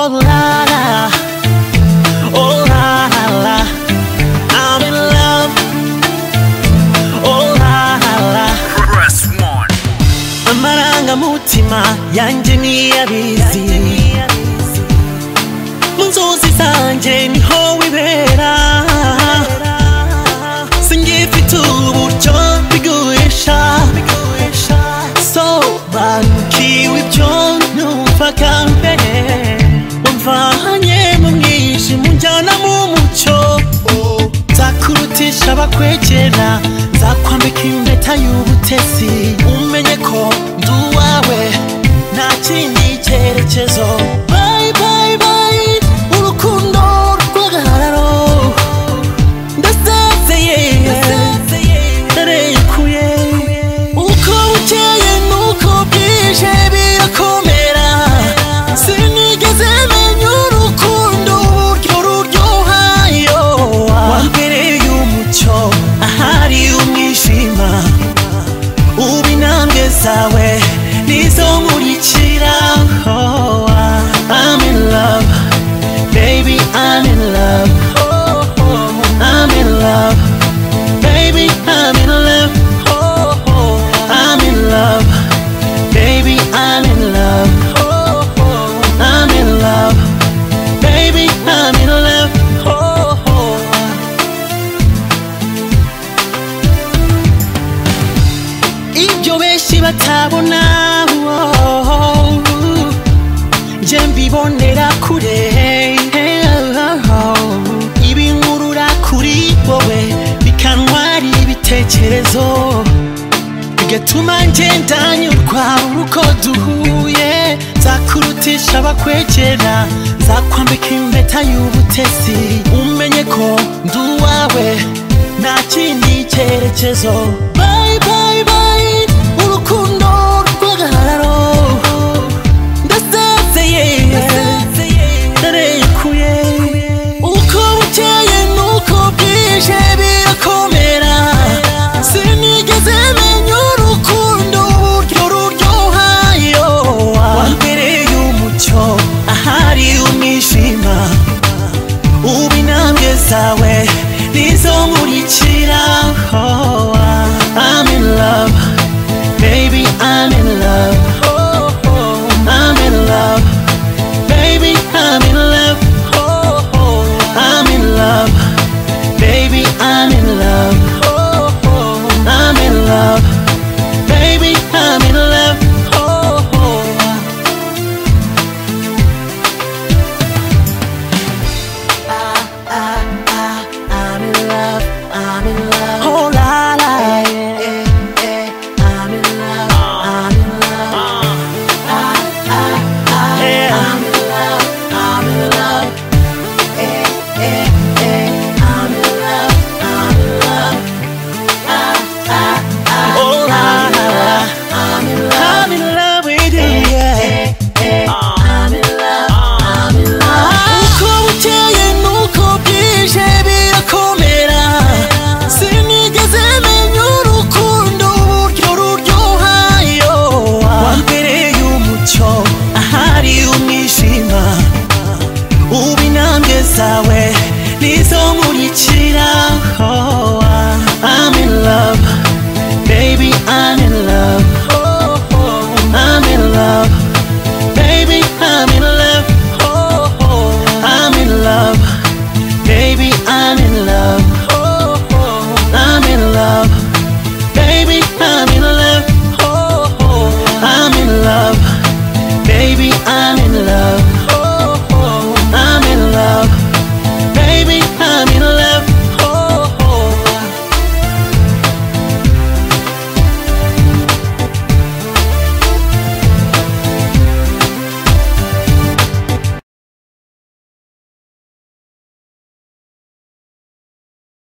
Oh la la, oh la la, I'm in love. Oh la la, press one. Amaranga mutima yanje ni abizi, munzozi zanje niho wibera, singifite uburyo biguhisha, so banki wibyo numva kambe. Shabakwegera nzakwambika impeta y'ubutesi umenye ko nduwawe nta kindi cyerekezo bye bye bye urukundo rw'agahararo ndasezeye uko ukeye nuko bwije birakomera sinigeze menya urukundo uburyo ruryohayo ahari umwishima ubi nambwe zawe nizo nkurikira I'm in love baby I'm in love I'm in love baby I'm in love I'm in love baby I'm in love I'm in love baby I'm in love. Batabona nje mbibonera kure ibinkurura kuri wowe bikanwari ibitekerezo bigatuma ngenda uko duhuye zakurutisha bakwegera zakwambika impeta y'ubutesi umenye ko nduwawe nta kindi cyerekezo bye bye bye. Urukundo rw'agahararo ndarekuye uko bukeye nuko bwije birakomera sinigeze menya urukundo uburyo ruryohayo wambereye umucyo ahari umwijima ubu intambwe zawe nizo nkurikira I'm in love.